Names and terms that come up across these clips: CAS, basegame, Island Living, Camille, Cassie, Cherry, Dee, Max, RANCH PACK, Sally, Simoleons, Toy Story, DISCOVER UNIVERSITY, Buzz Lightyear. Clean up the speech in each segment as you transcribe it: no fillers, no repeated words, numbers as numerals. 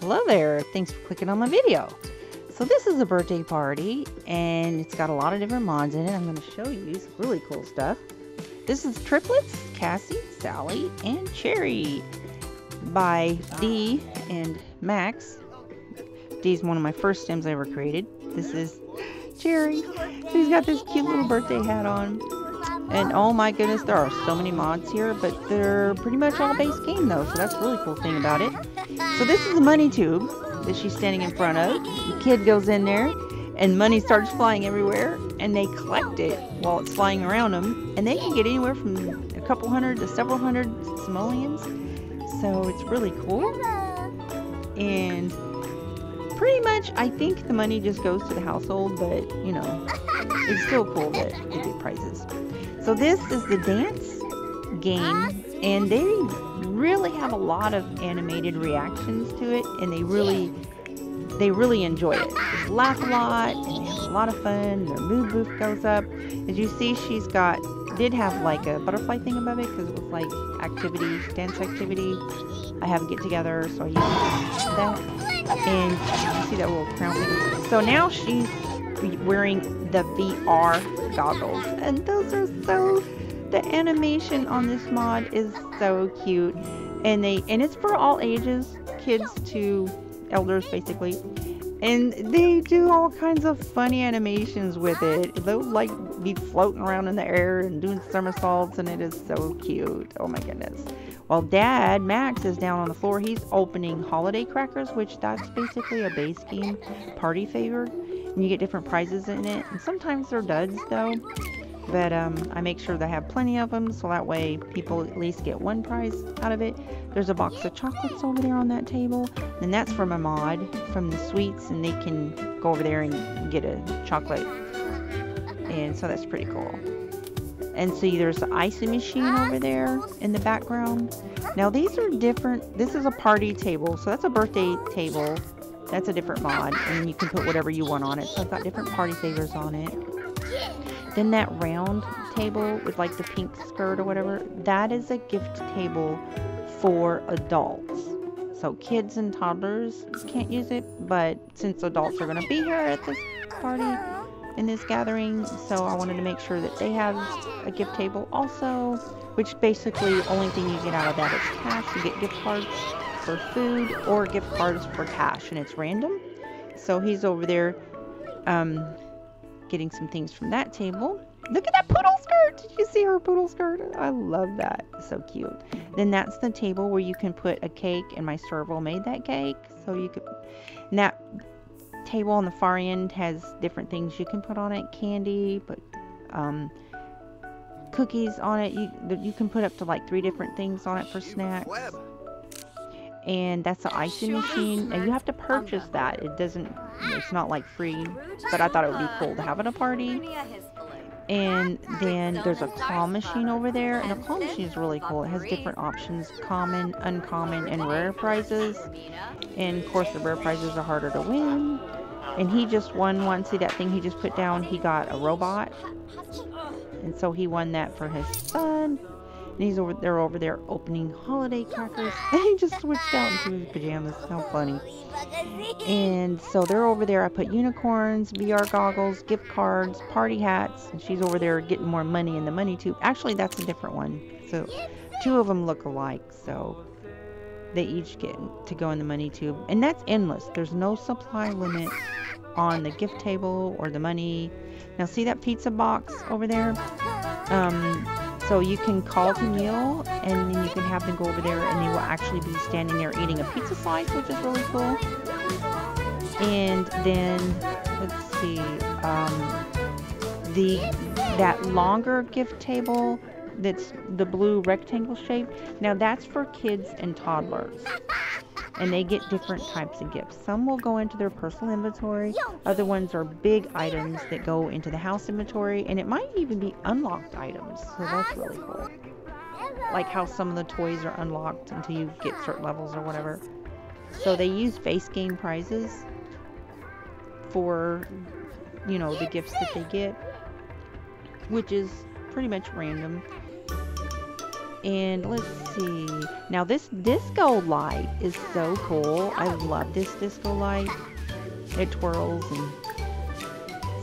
Hello there, thanks for clicking on my video. So this is a birthday party and it's got a lot of different mods in it. I'm going to show you some really cool stuff. This is triplets, Cassie, Sally, and Cherry by Dee and Max. Dee's one of my first stems I ever created. This is Cherry. She's got this cute little birthday hat on. And oh my goodness, there are so many mods here, but they're pretty much all base game though, so that's a really cool thing about it. So this is the money tube that she's standing in front of. The kid goes in there, and money starts flying everywhere, and they collect it while it's flying around them, and they can get anywhere from a couple hundred to several hundred simoleons, so it's really cool. And pretty much, I think the money just goes to the household, but you know, it's still cool that they get prizes. So this is the dance game, and they really have a lot of animated reactions to it, and they really enjoy it. They laugh a lot, and they have a lot of fun. Their mood boost goes up. As you see, she's did have like a butterfly thing above it because it was like dance activity. I have a get together, so I used that. And you see that little crown thing. So now she's wearing the VR goggles, and those are so, the animation on this mod is so cute, and it's for all ages, kids to elders basically, and they do all kinds of funny animations with it. They'll like be floating around in the air and doing somersaults, and it is so cute. Oh my goodness. While Dad Max is down on the floor, he's opening holiday crackers, which that's basically a base game party favor. And you get different prizes in it, and sometimes they're duds though, but I make sure they have plenty of them so that way people at least get one prize out of it. There's a box of chocolates over there on that table, and that's from a mod from the sweets, and they can go over there and get a chocolate, and so that's pretty cool. And see, there's the icing machine over there in the background. Now these are different. This is a party table, so that's a birthday table. That's a different mod, and you can put whatever you want on it. So I've got different party favors on it. Then that round table with like the pink skirt or whatever, that is a gift table for adults. So kids and toddlers can't use it, but since adults are going to be here at this party, in this gathering, so I wanted to make sure that they have a gift table also, which basically the only thing you get out of that is cash. You get gift cards for food or gift cards for cash, and it's random. So he's over there getting some things from that table. Look at that poodle skirt. Did you see her poodle skirt? I love that. So cute. Then that's the table where you can put a cake, and my servo made that cake, so you could. And that table on the far end has different things you can put on it. Candy, but cookies on it. You can put up to like 3 different things on it for snacks. And that's the icing machine, and you have to purchase that. It's not like free, but I thought it would be cool to have at a party. And then there's a claw machine over there, and a claw machine is really cool. It has different options: common, uncommon, and rare prizes. And of course the rare prizes are harder to win. And he just won one. See that thing he just put down? He got a robot, and so he won that for his son. And he's over there opening holiday crackers. And he just switched out into his pajamas. How funny. And so they're over there. I put unicorns, VR goggles, gift cards, party hats. And she's over there getting more money in the money tube. Actually, that's a different one. So 2 of them look alike. So they each get to go in the money tube. And that's endless. There's no supply limit on the gift table or the money. Now see that pizza box over there? So you can call Camille, and then you can have them go over there, and they will actually be standing there eating a pizza slice, which is really cool. And then, let's see, that longer gift table that's the blue rectangle shape, now that's for kids and toddlers. And they get different types of gifts. Some will go into their personal inventory. Other ones are big items that go into the house inventory. And it might even be unlocked items. So that's really cool. Like how some of the toys are unlocked until you get certain levels or whatever. So they use base game prizes for, you know, the gifts that they get, which is pretty much random. And let's see. Now this disco light is so cool. I love this disco light. It twirls. And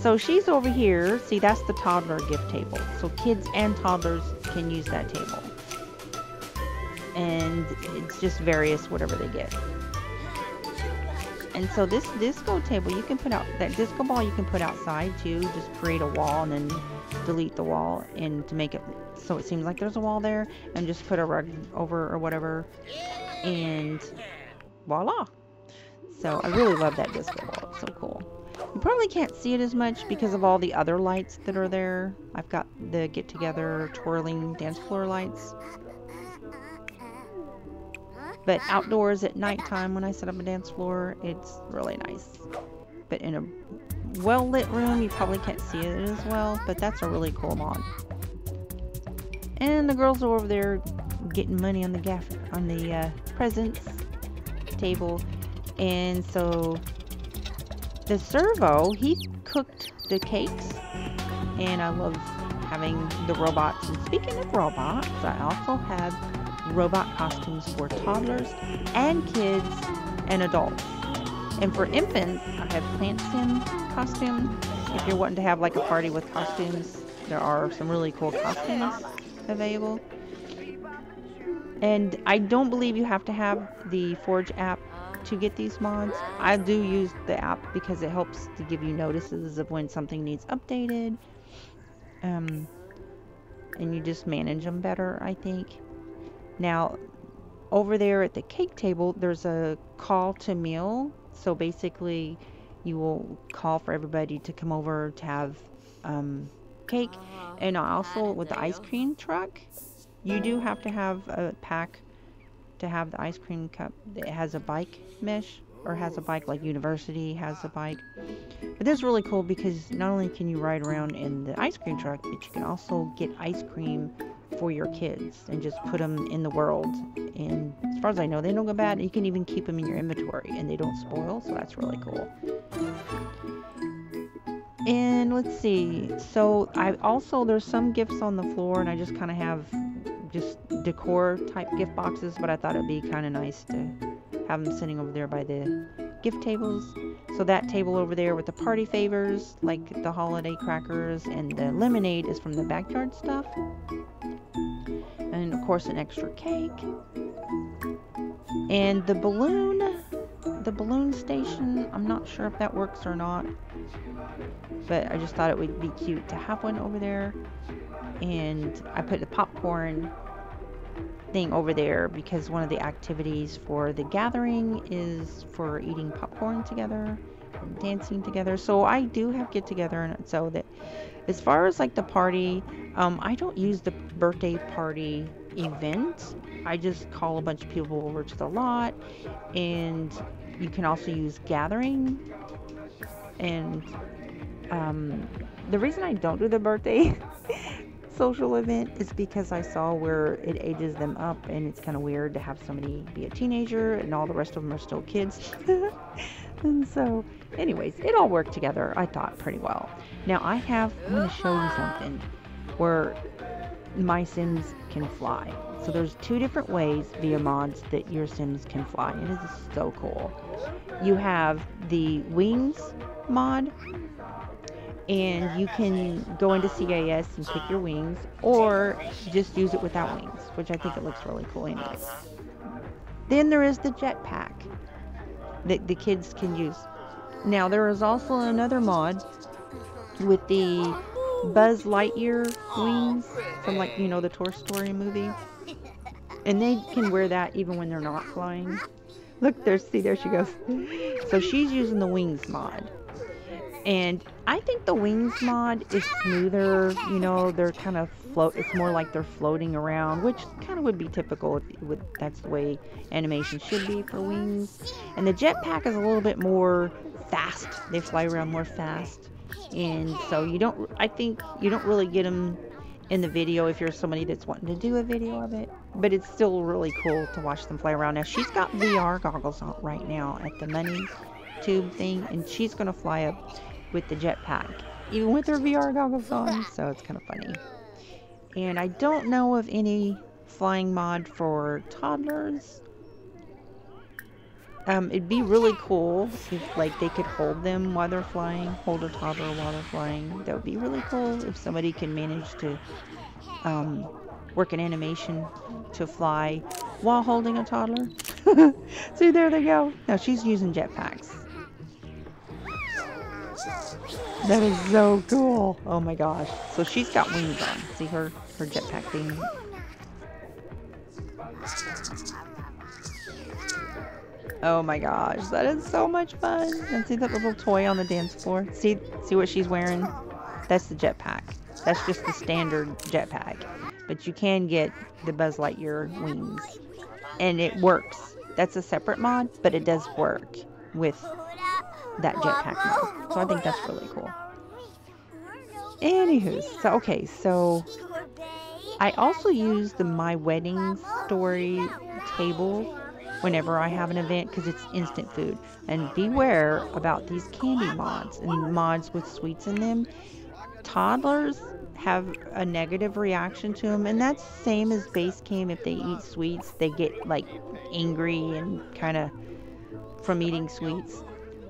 so she's over here. See, that's the toddler gift table. So kids and toddlers can use that table. And it's just various whatever they get. And so this disco table, you can put out, that disco ball you can put outside too. Just create a wall and then delete the wall and to make it so it seems like there's a wall there, and just put a rug over or whatever, and voila. So I really love that disco ball. It's so cool. You probably can't see it as much because of all the other lights that are there. I've got the get together twirling dance floor lights. But outdoors at nighttime when I set up a dance floor, it's really nice. But in a well-lit room, you probably can't see it as well, but that's a really cool mod. And the girls are over there getting money on the presents table. And so the servo, he cooked the cakes, and I love having the robots. And speaking of robots, I also have robot costumes for toddlers and kids and adults. And for infants, I have Plant Sim costume. If you're wanting to have like a party with costumes, there are some really cool costumes available. And I don't believe you have to have the Forge app to get these mods. I do use the app because it helps to give you notices of when something needs updated. And you just manage them better, I think. Now, over there at the cake table, there's a call to meal. So basically, you will call for everybody to come over to have cake. And also with the ice cream truck, you do have to have a pack to have the ice cream cup that has a bike mesh, or has a bike, like University has a bike. But this is really cool because not only can you ride around in the ice cream truck, but you can also get ice cream for your kids and just put them in the world. And as far as I know, they don't go bad. You can even keep them in your inventory and they don't spoil, so that's really cool. And let's see, so I also, there's some gifts on the floor, and I just kind of have just decor type gift boxes, but I thought it'd be kind of nice to have them sitting over there by the gift tables. So that table over there with the party favors, like the holiday crackers and the lemonade, is from the backyard stuff. And of course an extra cake. And the balloon station, I'm not sure if that works or not, but I just thought it would be cute to have one over there. And I put the popcorn thing over there because one of the activities for the gathering is for eating popcorn together and dancing together. So I do have get together, and so that as far as like the party, I don't use the birthday party event. I just call a bunch of people over to the lot. And you can also use gathering. And the reason I don't do the birthday social event is because I saw where it ages them up, and it's kind of weird to have somebody be a teenager and all the rest of them are still kids. And so anyways, it all worked together, I thought, pretty well. Now I'm going to show you something where my Sims can fly. So there's two different ways via mods that your Sims can fly. It is so cool. You have the wings mod, and you can go into CAS and pick your wings, or just use it without wings, which I think it looks really cool anyway. Then there is the jetpack that the kids can use. Now there is also another mod with the Buzz Lightyear wings from, like, you know, the Toy Story movie, and they can wear that even when they're not flying. Look, there she goes. So she's using the wings mod. And I think the wings mod is smoother, you know, they're kind of it's more like they're floating around, which kind of would be typical with that's the way animation should be for wings. And the jetpack is a little bit more fast. They fly around more fast. And so I think you don't really get them in the video if you're somebody that's wanting to do a video of it, but it's still really cool to watch them fly around. Now she's got VR goggles on right now at the money tube thing, and she's going to fly up with the jetpack, even with her VR goggles on, so it's kind of funny. And I don't know of any flying mod for toddlers. It'd be really cool if, like, they could hold them while they're flying, hold a toddler while they're flying. That would be really cool if somebody can manage to work an animation to fly while holding a toddler. See, there they go. Now she's using jetpacks. That is so cool. Oh my gosh. So she's got wings on. See her jetpack thing. Oh my gosh, that is so much fun. And see that little toy on the dance floor? See what she's wearing? That's the jetpack. That's just the standard jetpack. But you can get the Buzz Lightyear wings. And it works. That's a separate mod, but it does work with that jetpack mod. So I think that's really cool. Anywho, so okay, so I also use the My Wedding Story table whenever I have an event, because it's instant food. And beware about these candy mods and mods with sweets in them. Toddlers have a negative reaction to them, and that's the same as base game. If they eat sweets, they get like angry and kind of from eating sweets.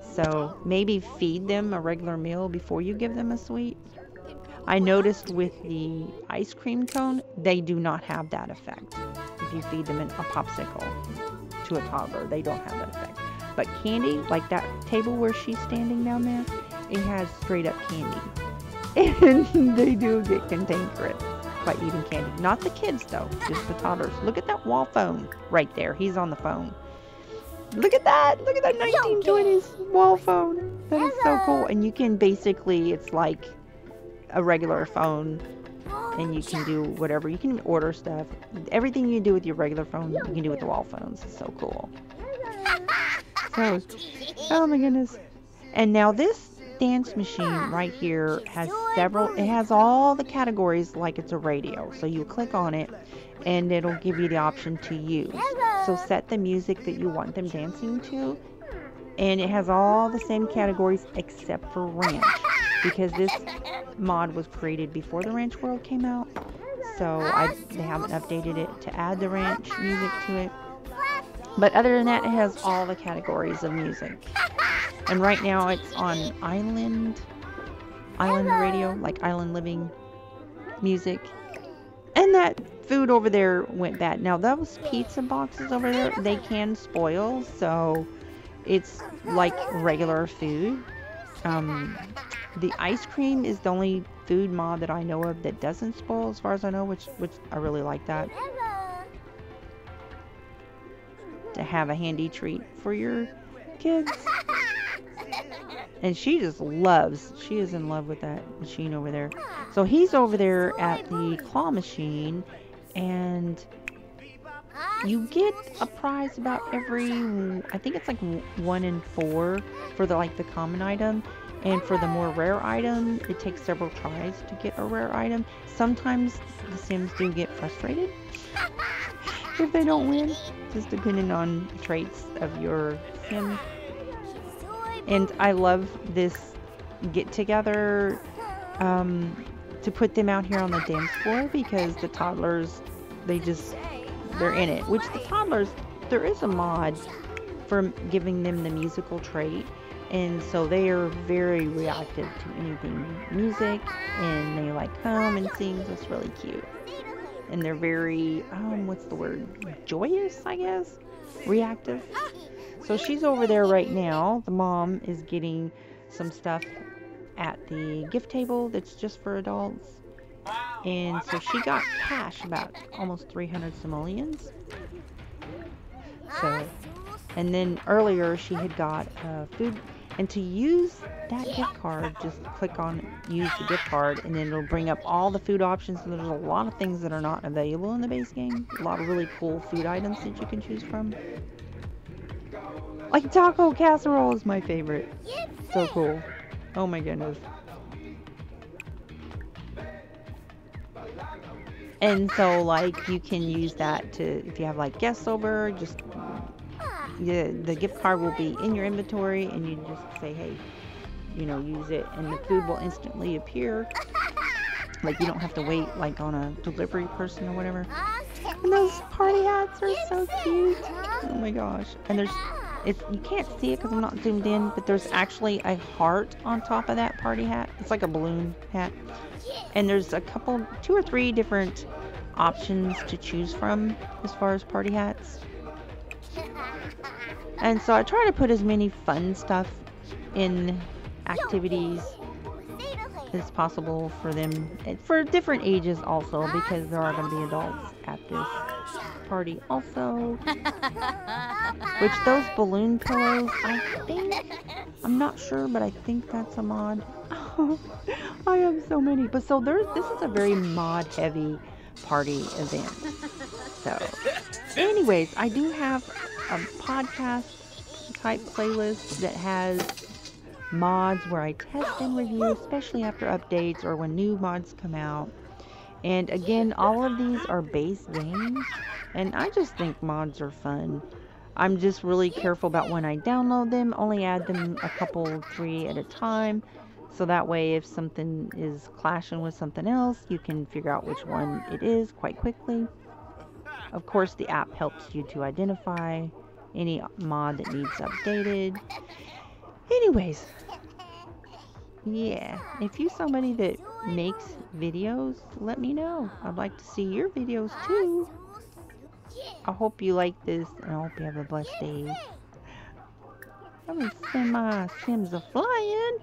So maybe feed them a regular meal before you give them a sweet. I noticed with the ice cream cone, they do not have that effect. If you feed them a popsicle to a toddler, they don't have that effect. But candy, like that table where she's standing down there, it has straight up candy, and they do get cantankerous by eating candy. Not the kids though, just the toddlers. Look at that wall phone right there. He's on the phone. Look at that. Look at that 1920s wall phone. That is so cool. And you can basically, it's like a regular phone. And you can do whatever. You can order stuff. Everything you do with your regular phone, you can do with the wall phones. It's so cool. So, oh my goodness. And now this dance machine right here has several. It has all the categories like it's a radio. So you click on it and it'll give you the option to use. So set the music that you want them dancing to. And it has all the same categories except for ranch. Because this mod was created before the Ranch World came out, so they haven't updated it to add the ranch music to it. But other than that, it has all the categories of music. And right now it's on Island Radio, like Island Living music. And that food over there went bad. Now those pizza boxes over there, they can spoil, so it's like regular food. The ice cream is the only food mod that I know of that doesn't spoil, as far as I know, which I really like that. To have a handy treat for your kids. And she just loves, she is in love with that machine over there. So he's over there at the claw machine, and you get a prize about every, I think it's like 1 in 4 for the like the common item. And for the more rare item, it takes several tries to get a rare item. Sometimes the Sims do get frustrated if they don't win, just depending on the traits of your Sim. And I love this get together to put them out here on the dance floor, because the toddlers, they're in it. Which the toddlers, there is a mod for giving them the musical trait. And so they are very reactive to anything music, and they like come and sing. That's really cute. And they're very, what's the word? Joyous, I guess? Reactive. So she's over there right now. The mom is getting some stuff at the gift table that's just for adults. And so she got cash, about almost 300 simoleons. So, and then earlier she had got food. And to use that gift card, just click on use the gift card, and then it'll bring up all the food options. And there's a lot of things that are not available in the base game. A lot of really cool food items that you can choose from. Like taco casserole is my favorite. So cool. Oh my goodness. And so like you can use that to, if you have like guests over, just the gift card will be in your inventory, and you just say, hey, you know, use it, and the food will instantly appear. Like you don't have to wait like on a delivery person or whatever. And those party hats are so cute. Oh my gosh. And there's, it's, you can't see it because I'm not zoomed in, but there's actually a heart on top of that party hat. It's like a balloon hat. And there's a couple, 2 or 3 different options to choose from as far as party hats. And so I try to put as many fun stuff in activities as possible for them, for different ages also, because there are going to be adults at this party also. Which those balloon pillows, I think, I'm not sure, but I think that's a mod. I have so many. But so there's, this is a very mod heavy party event. So anyways, I do have a podcast type playlist that has mods where I test and review, especially after updates or when new mods come out. And again, all of these are base games, and I just think mods are fun. I'm just really careful about when I download them, only add them a couple, 3 at a time, so that way if something is clashing with something else, you can figure out which one it is quite quickly. Of course, the app helps you to identify any mod that needs updated. Anyways, yeah, if you somebody that makes videos, let me know. I'd like to see your videos too. I hope you like this, and I hope you have a blessed day. I'm gonna send my Sims a flying.